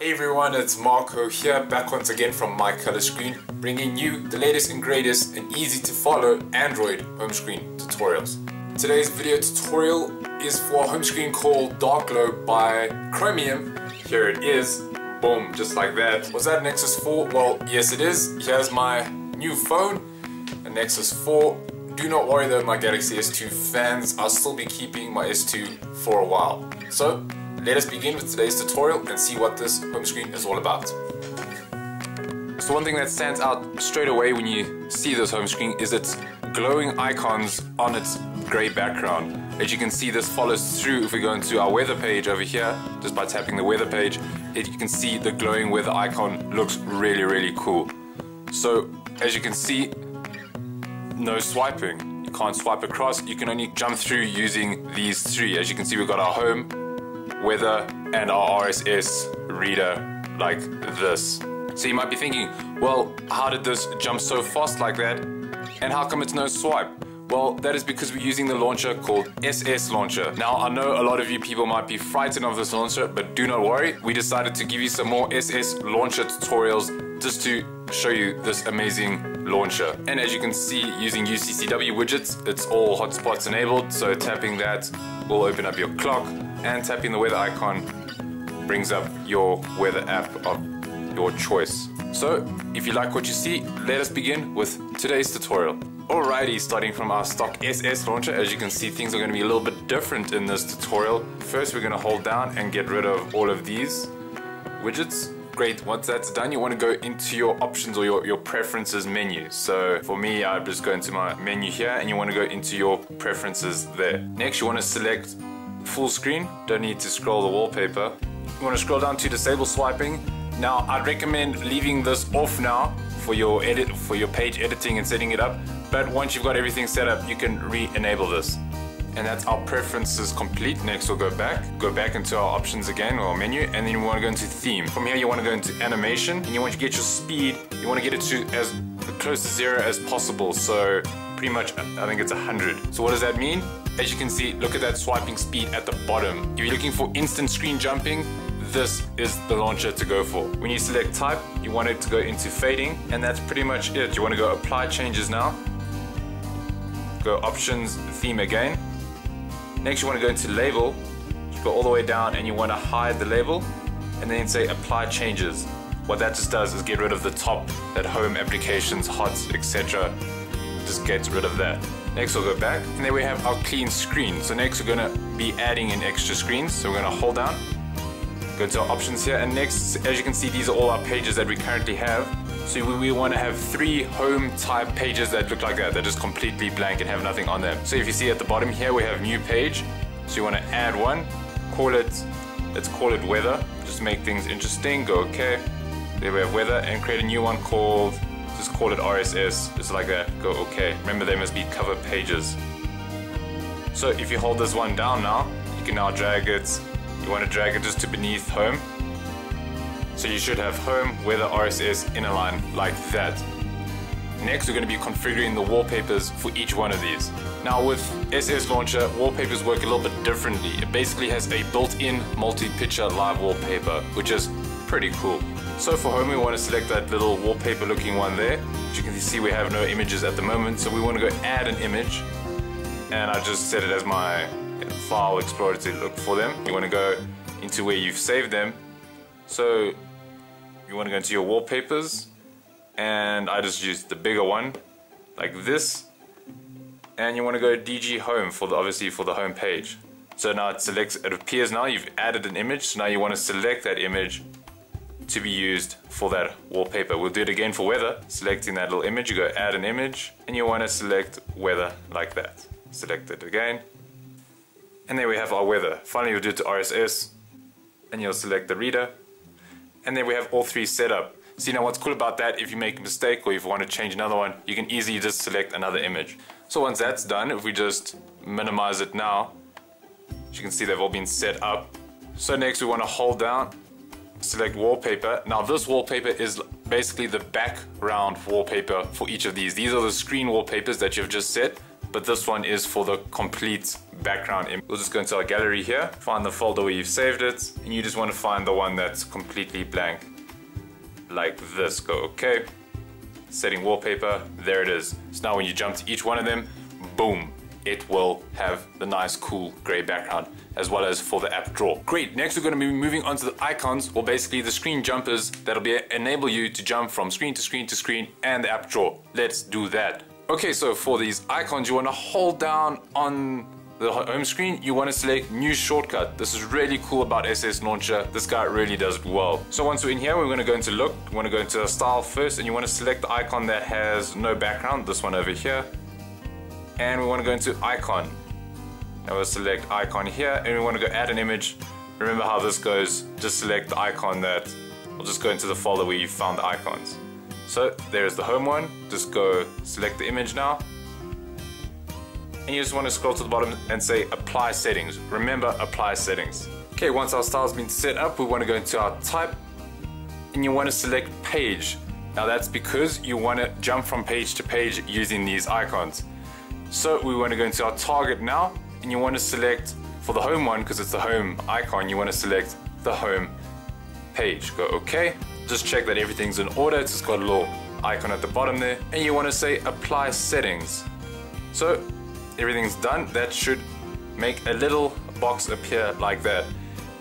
Hey everyone, it's Marco here, back once again from MyColorScreen, bringing you the latest and greatest and easy to follow Android home screen tutorials. Today's video tutorial is for a home screen called Dark Glow by Chromium. Here it is, boom, just like that. Was that Nexus 4? Well, yes it is. Here's my new phone, a Nexus 4. Do not worry though, my Galaxy S2 fans, I'll still be keeping my S2 for a while. So, let us begin with today's tutorial and see what this home screen is all about. So one thing that stands out straight away when you see this home screen is its glowing icons on its grey background. As you can see, this follows through. If we go into our weather page over here, just by tapping the weather page, you can see the glowing weather icon looks really cool. So as you can see, no swiping. You can't swipe across, you can only jump through using these three. As you can see, we've got our home, weather and our RSS reader like this. So you might be thinking, well, how did this jump so fast like that and how come it's no swipe? Well, that is because we're using the launcher called SS Launcher. Now I know a lot of you people might be frightened of this launcher, but do not worry. We decided to give you some more SS Launcher tutorials just to show you this amazing launcher. And as you can see, using UCCW widgets, it's all hotspots enabled, so tapping that will open up your clock, and tapping the weather icon brings up your weather app of your choice. So if you like what you see, let us begin with today's tutorial. Alrighty, starting from our stock SS launcher, as you can see, things are going to be a little bit different in this tutorial. First we're going to hold down and get rid of all of these widgets. Great, once that's done, you want to go into your options or your preferences menu. So for me, I just go into my menu here, and you want to go into your preferences there. Next, you want to select full screen. Don't need to scroll the wallpaper. You want to scroll down to disable swiping. Now I'd recommend leaving this off now for your edit, for your page editing and setting it up, but once you've got everything set up, you can re-enable this. And that's our preferences complete. Next we'll go back into our options again, or our menu, and then you want to go into theme. From here you want to go into animation, and you want to get your speed, you want to get it to as close to zero as possible, so pretty much I think it's 100. So what does that mean? As you can see, look at that swiping speed at the bottom. If you're looking for instant screen jumping, this is the launcher to go for. When you select type, you want it to go into fading, and that's pretty much it. You want to go apply changes now, go options, theme again. Next you want to go into label, go all the way down, and you want to hide the label and then say apply changes. What that just does is get rid of the top, that home, applications, HOTS, etc. Just gets rid of that. Next we'll go back, and there we have our clean screen. So next we're going to be adding in extra screens, so we're going to hold down, go to our options here, and next, as you can see, these are all our pages that we currently have. So we want to have 3 home type pages that look like that is completely blank and have nothing on them. So if you see at the bottom here, we have new page. So you want to add one, call it, let's call it weather, just make things interesting, go okay. There we have weather, and create a new one called, just call it RSS, just like that, go okay. Remember, they must be cover pages. So if you hold this one down now, you can now drag it, you want to drag it just to beneath home. So you should have home, weather, RSS in a line like that. Next we're going to be configuring the wallpapers for each one of these. Now with SS Launcher, wallpapers work a little bit differently. It basically has a built-in multi-picture live wallpaper, which is pretty cool. So for home we want to select that little wallpaper looking one there. As you can see, we have no images at the moment, so we want to go add an image. And I just set it as my file explorer to look for them. You want to go into where you've saved them. So you want to go into your wallpapers, and I just use the bigger one like this, and you want to go DG home for the, obviously for the home page. So now it selects, it appears now you've added an image, so now you want to select that image to be used for that wallpaper. We'll do it again for weather, selecting that little image, you go add an image, and you want to select weather like that. Select it again, and there we have our weather. Finally you'll do it to RSS, and you'll select the reader. And then we have all 3 set up. So you know what's cool about that, if you make a mistake or if you want to change another one, you can easily just select another image. So once that's done, if we just minimize it now, as you can see they've all been set up. So next we want to hold down, select wallpaper. Now this wallpaper is basically the background wallpaper for each of these. These are the screen wallpapers that you've just set. but this one is for the complete background image. We'll just go into our gallery here, find the folder where you've saved it, and you just want to find the one that's completely blank, like this. Go OK. Setting wallpaper, there it is. So now when you jump to each one of them, boom, it will have the nice cool gray background, as well as for the app drawer. Great, next we're going to be moving on to the icons, or basically the screen jumpers that'll be enable you to jump from screen to screen to screen and the app drawer. Let's do that. Okay, so for these icons, you want to hold down on the home screen, you want to select new shortcut. This is really cool about SS Launcher. This guy really does well. So once we're in here, we're going to go into look, we want to go into style first, and you want to select the icon that has no background, this one over here. And we want to go into icon. Now we'll select icon here, and we want to go add an image. Remember how this goes, just select the icon that, we'll just go into the folder where you found the icons. So there's the home one, just go select the image now. And you just want to scroll to the bottom and say apply settings. Remember, apply settings. Okay, once our style's been set up, we want to go into our type, and you want to select page. Now that's because you want to jump from page to page using these icons. So we want to go into our target now, and you want to select, for the home one, because it's the home icon, you want to select the home page. Go OK. Just check that everything's in order. It's just got a little icon at the bottom there, and you want to say apply settings. So everything's done, that should make a little box appear like that.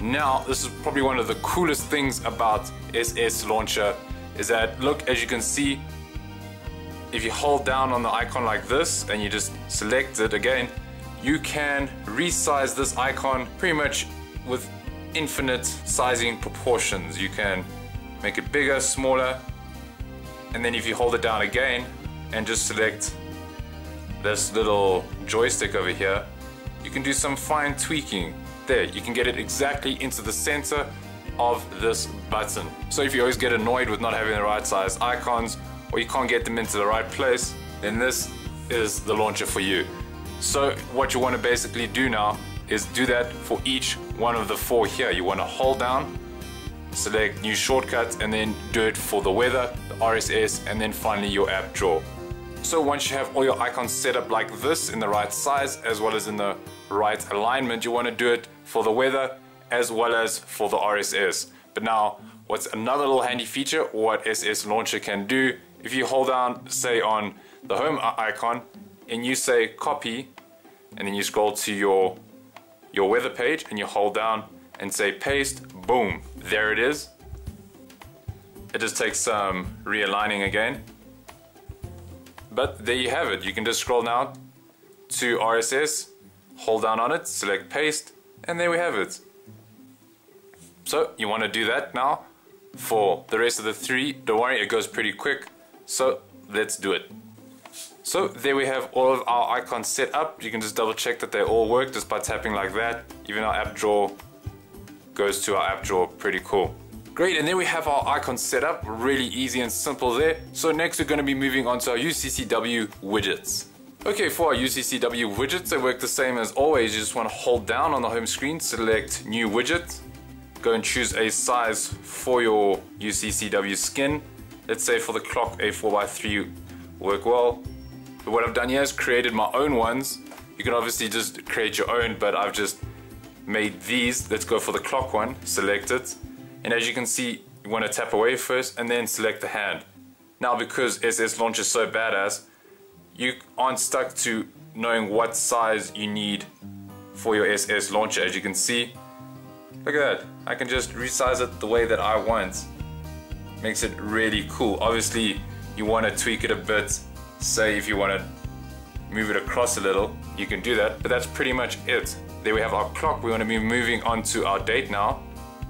Now, this is probably one of the coolest things about SS Launcher, is that, look, as you can see, if you hold down on the icon like this and you just select it again, you can resize this icon pretty much with infinite sizing proportions. You can make it bigger, smaller, and then if you hold it down again and just select this little joystick over here, you can do some fine tweaking there. You can get it exactly into the center of this button. So if you always get annoyed with not having the right size icons, or you can't get them into the right place, then this is the launcher for you. So what you want to basically do now is do that for each one of the four here. You want to hold down, select new shortcuts, and then do it for the weather, the RSS, and then finally your app drawer. So once you have all your icons set up like this in the right size as well as in the right alignment, you want to do it for the weather as well as for the RSS. But now, what's another little handy feature, what SS Launcher can do, if you hold down, say, on the home icon and you say copy, and then you scroll to your weather page and you hold down and say paste, boom, there it is. It just takes some realigning again. But there you have it. You can just scroll now to RSS, hold down on it, select paste, and there we have it. So you want to do that now for the rest of the three. Don't worry, it goes pretty quick. So let's do it. So there we have all of our icons set up. You can just double check that they all work just by tapping like that. Even our app drawer goes to our app drawer. Pretty cool. Great, and there we have our icons set up, really easy and simple there. So next we're going to be moving on to our UCCW widgets. Okay, for our UCCW widgets, they work the same as always. You just want to hold down on the home screen, select new widget, go and choose a size for your UCCW skin. Let's say for the clock, a 4x3 will work well. But what I've done here is created my own ones. You can obviously just create your own, but I've just made these. Let's go for the clock one, select it. And as you can see, you want to tap away first and then select the hand. Now because SS Launcher is so badass, you aren't stuck to knowing what size you need for your SS Launcher. As you can see, look at that. I can just resize it the way that I want. Makes it really cool. Obviously, you want to tweak it a bit. Say if you want to move it across a little, you can do that. But that's pretty much it. There we have our clock. We want to be moving on to our date now.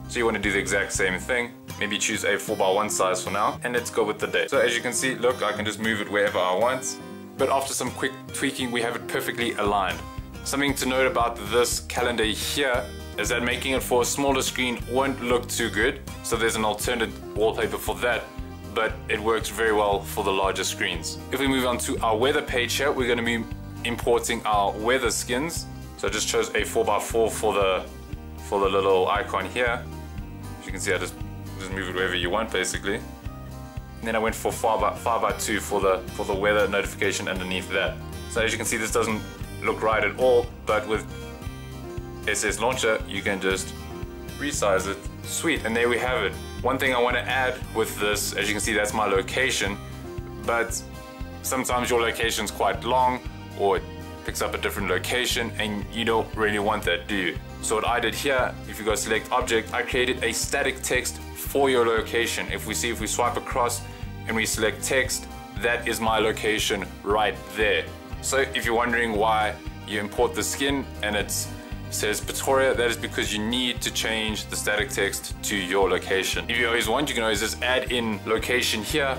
So you want to do the exact same thing. Maybe choose a 4x1 size for now, and let's go with the date. So as you can see, look, I can just move it wherever I want. But after some quick tweaking, we have it perfectly aligned. Something to note about this calendar here is that making it for a smaller screen won't look too good. So there's an alternate wallpaper for that, but it works very well for the larger screens. If we move on to our weather page here, we're going to be importing our weather skins. So I just chose a 4x4 for the little icon here. You can see I just move it wherever you want basically. And then I went for 5x2 for the weather notification underneath that. So as you can see, this doesn't look right at all, but with SS Launcher you can just resize it. Sweet, and there we have it. One thing I want to add with this, as you can see, that's my location, but sometimes your location's quite long or it picks up a different location and you don't really want that, do you? So what I did here, if you go select object, I created a static text for your location. If we swipe across and we select text, that is my location right there. So if you're wondering why you import the skin and it's says Pretoria, that is because you need to change the static text to your location. If you always want, you can always just add in location here,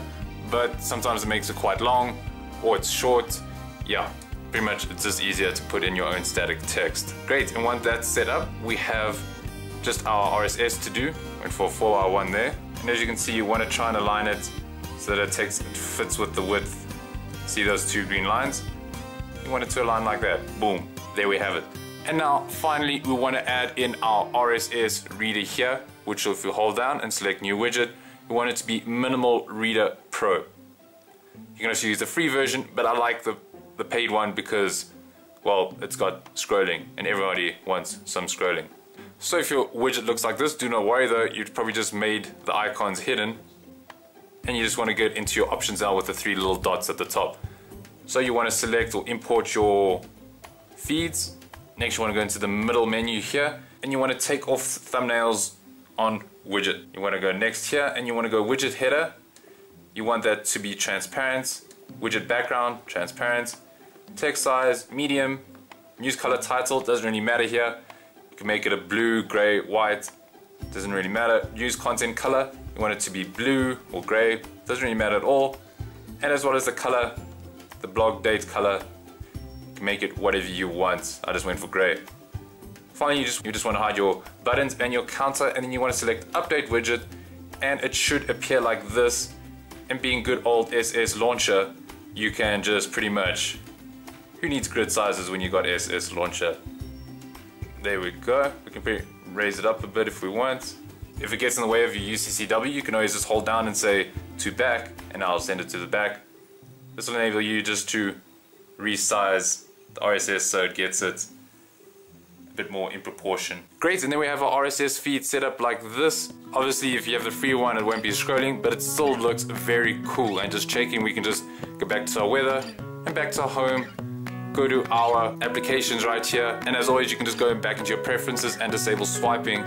but sometimes it makes it quite long or it's short. Yeah, pretty much it's just easier to put in your own static text. Great, and once that's set up, we have just our RSS to do. Went for a 4x1 there. And as you can see, you want to try and align it so that it fits with the width. See those two green lines? You want it to align like that. Boom, there we have it. And now finally we want to add in our RSS reader here, which if you hold down and select new widget, we want it to be Minimal Reader Pro. You can also use the free version, but I like the paid one because, well, it's got scrolling and everybody wants some scrolling. So if your widget looks like this, do not worry though, you've probably just made the icons hidden and you just want to get into your options now with the three little dots at the top. So you want to select or import your feeds. Next, you want to go into the middle menu here and you want to take off thumbnails on widget. You want to go next here and you want to go widget header. You want that to be transparent. Widget background, transparent. Text size, medium. Use color title, doesn't really matter here. You can make it a blue, gray, white. Doesn't really matter. Use content color. You want it to be blue or gray. Doesn't really matter at all. And as well as the color, the blog date color. Make it whatever you want. I just went for grey. Finally, you just want to hide your buttons and your counter, and then you want to select update widget, and it should appear like this. And being good old SS Launcher, you can just pretty much, who needs grid sizes when you got SS Launcher? There we go. We can raise it up a bit if we want. If it gets in the way of your UCCW, you can always just hold down and say to back, and I'll send it to the back. This will enable you just to resize the RSS so it gets it a bit more in proportion. Great, and then we have our RSS feed set up like this. Obviously, if you have the free one, it won't be scrolling, but it still looks very cool. And just checking, we can just go back to our weather and back to our home, go to our applications right here. And as always, you can just go back into your preferences and disable swiping,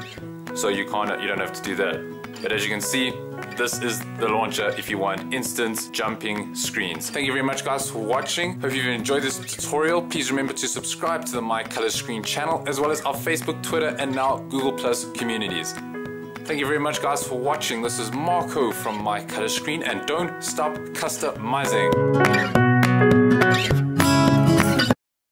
so you don't have to do that. But as you can see, this is the launcher if you want instant jumping screens. Thank you very much guys for watching. Hope you've enjoyed this tutorial. Please remember to subscribe to the MyColorScreen channel, as well as our Facebook, Twitter, and now Google+ communities. Thank you very much guys for watching. This is Marco from MyColorScreen, and don't stop customizing.